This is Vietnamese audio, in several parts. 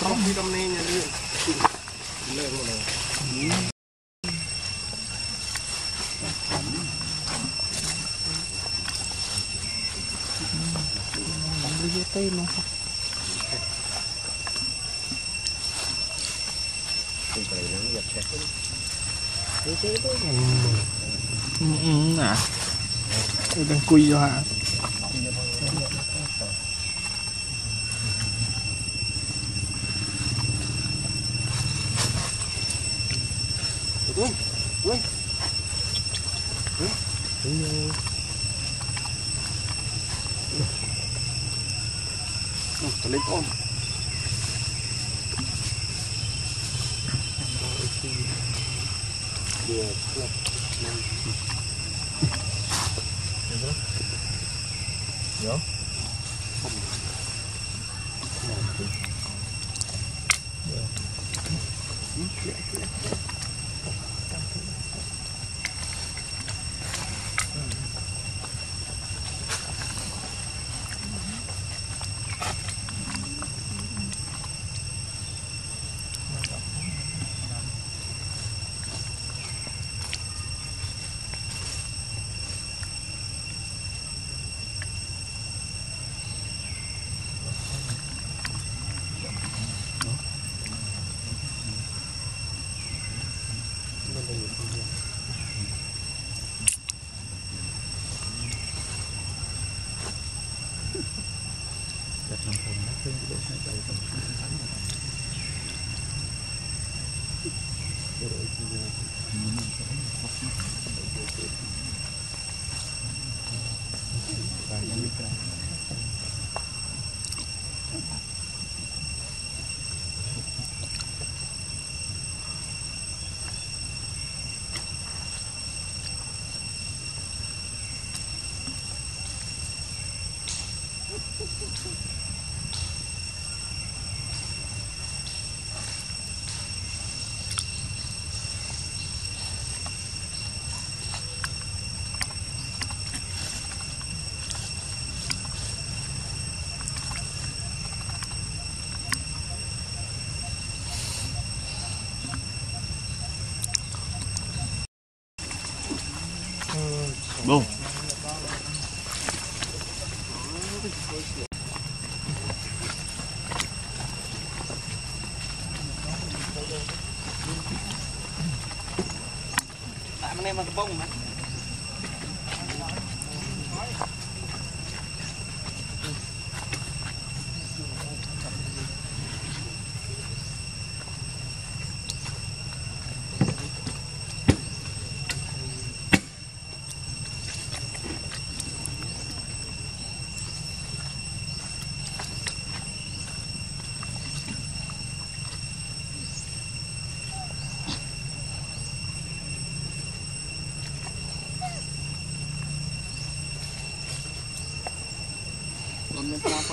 Không đi đâm nên đi lên một lần. Tay nó. Cái này nó giật chết. Cái này. Đang quỳ vô hả? Ui, ui, ui, ui, phải lên ôm. Được, lọc, lọc. Được rồi. Được. Không. Được. Được. Được. Boom. Lại bên em là cái bông mà.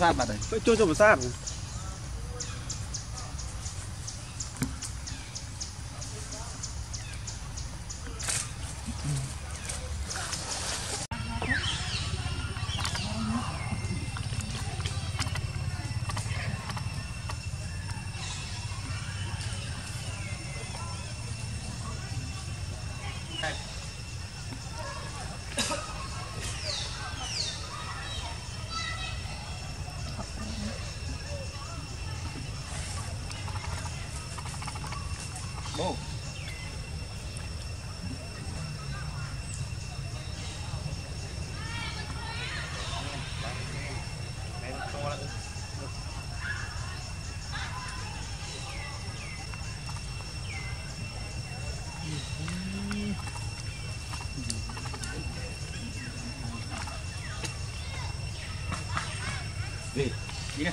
Sao bà đấy? Chơi cho một sao Đi, đi nè.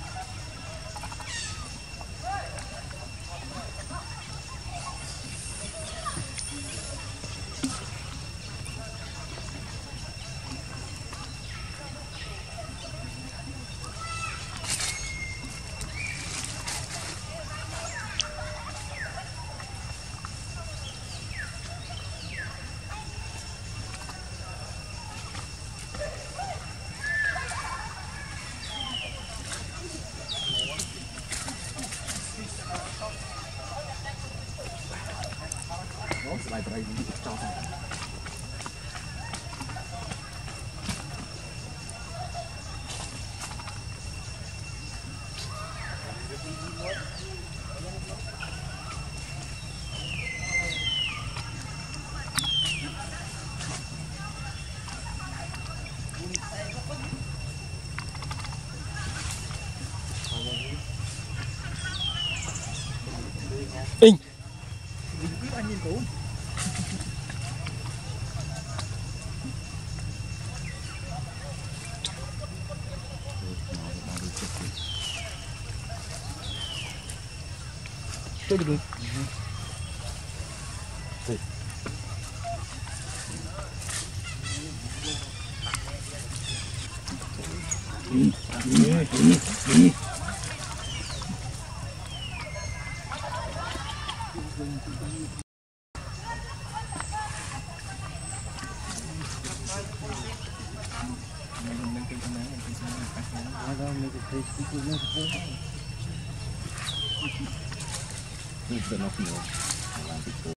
Anh nhìn cũ. Tôi được. It's enough now.